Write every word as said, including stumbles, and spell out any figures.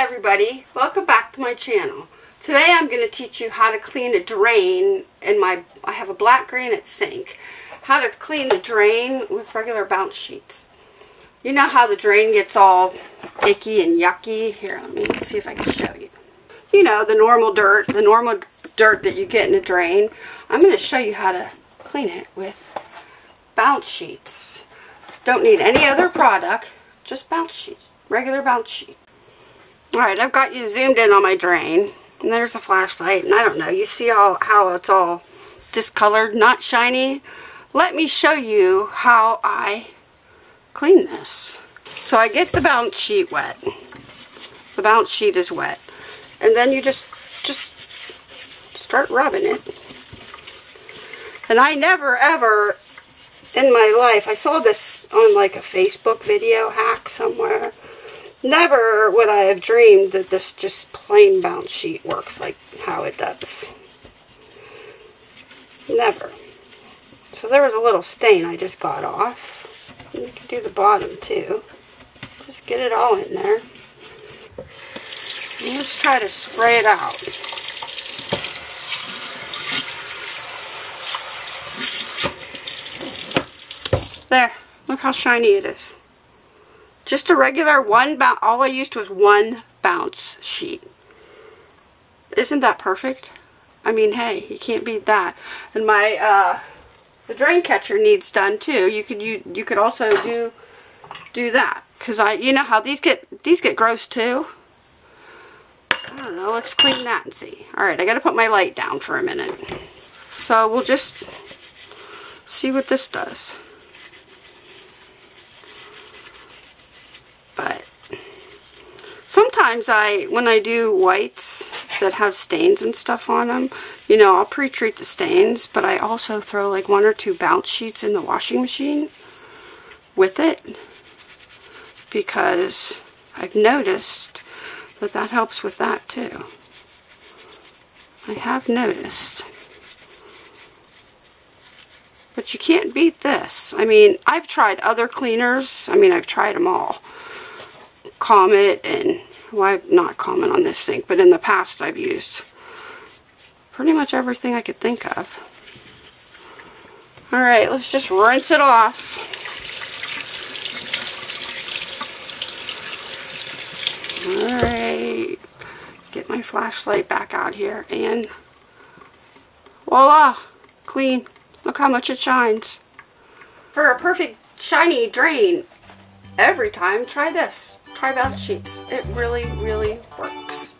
Hi everybody, welcome back to my channel. Today I'm going to teach you how to clean a drain in my, I have a black granite sink, how to clean the drain with regular bounce sheets. You know how the drain gets all icky and yucky? Here, let me see if I can show you. You know, the normal dirt, the normal dirt that you get in a drain. I'm going to show you how to clean it with bounce sheets. Don't need any other product, just bounce sheets, regular bounce sheets. Alright, I've got you zoomed in on my drain, and there's a flashlight, and I don't know, you see all, how it's all discolored, not shiny. Let me show you how I clean this. So I get the bounce sheet wet. The bounce sheet is wet. And then you just, just start rubbing it. And I never ever in my life, I saw this on like a Facebook video hack somewhere. Never would I have dreamed that this just plain bounce sheet works like how it does. Never. So there was a little stain I just got off. And you can do the bottom too. Just get it all in there. And let's try to spray it out. There. Look how shiny it is. Just a regular one bounce, all I used was one bounce sheet. Isn't that perfect? I mean, hey, you can't beat that. And my, uh, the drain catcher needs done too. You could, you, you could also do, do that. Cause I, you know how these get, these get gross too. I don't know, let's clean that and see. All right, I gotta put my light down for a minute. So we'll just see what this does. But sometimes I, when I do whites that have stains and stuff on them, you know, I'll pre-treat the stains, but I also throw like one or two bounce sheets in the washing machine with it because I've noticed that that helps with that too. I have noticed. But you can't beat this. I mean, I've tried other cleaners. I mean, I've tried them all. Comet and, well, not Comet on this sink, but in the past I've used pretty much everything I could think of. Alright, let's just rinse it off. Alright, get my flashlight back out here and voila, clean. Look how much it shines. For a perfect shiny drain every time, try this. Try bounce sheets. It really, really works.